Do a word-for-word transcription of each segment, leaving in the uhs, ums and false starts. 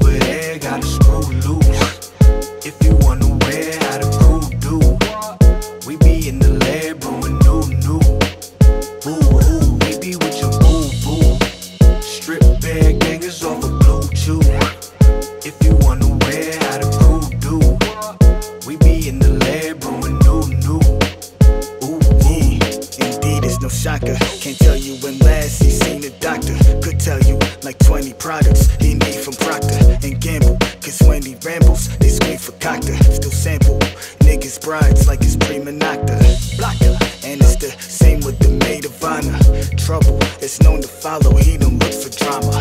over there got a screw loose. If you wanna wear how the crew do, we be in the lab brewing new new. Ooh, ooh, we be with your boo boo. Strip bare gangers off a blue chew. If you wanna wear how the crew do, we be in the lab brewing new new. Ooh, ooh, indeed it's no shocker. Can't tell you when last he seen the doctor. Could tell you like twenty products he need from Procter and Gamble. Cause when he rambles, they scream for Cocter. Still sample niggas' brides like it's Prima Nocta. Blocker, and it's the same with the Maid of Honor. Trouble, it's known to follow, he don't look for drama.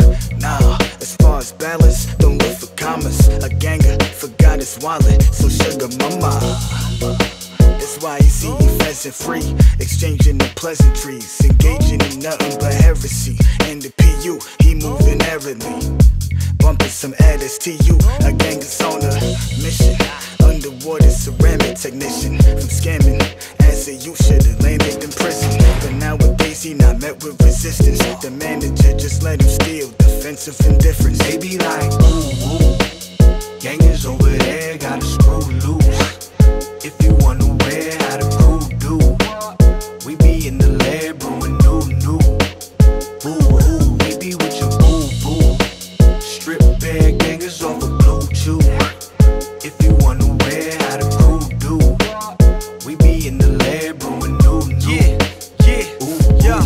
Nah, as far as balance, don't look for commas. A ganger forgot his wallet, so sugar mama. That's why he's eating pheasant free, exchanging the pleasantries, engaging in nothing but heresy. And the P U, he moving airily, bumping some Eres T U, a ganger's on a mission. Underwater ceramic technician, from scamming as a you should've landed in prison. But nowadays he not met with resistance. The manager just let him steal, defensive indifference. They be like, ooh, ooh, gangers over there got a screw loose. If you wanna wear how the crew do, we be in the lab brewing new new. Ooh, ooh, we be with your boo boo. Strip bare gangers off a blue chew. If you wanna wear how the crew do, we be in the lab brewing new new. Yeah, yeah, ooh, yeah.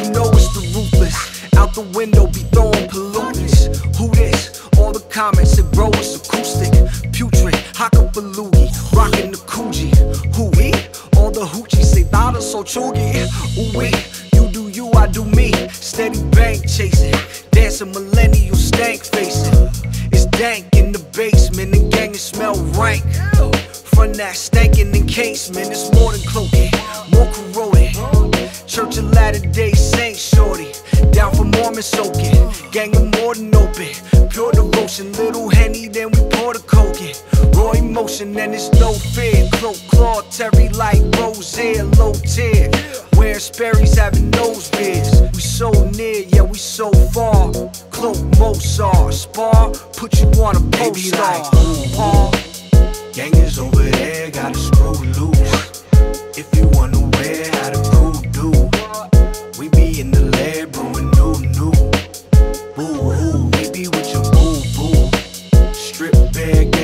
You know it's the ruthless. Out the window be throwing pollutants. Who this? All the comments and bro, it's acoustic, putrid, hakabaloogie, rockin' the coogee. Who we? All the hoochie say thada so choogie. Ooh we, you do you, I do me. Steady bank chasing, dancing millennial stank facing. It's dank in the basement and gang it smell rank. From that stankin' encasement, it's more than cloaking, more corroded. Church of Latter-day Saint shorty, down for Mormon soaking, gang of more than open. Pure devotion, little Henny, then we pour the coke in. Raw emotion, and it's no fear. Cloak, claw, Terry, like rose hair, low tear. Wearing Sperry's, having nosebeards. We so near, yeah, we so far. Cloak, Mozart, spar, put you on a poster. Like, ooh, gangers over there got a screw loose. If you wanna wear how the crew do, we be in the lab brewing new new. Ooh, ooh, we be with your boo boo. Strip bare.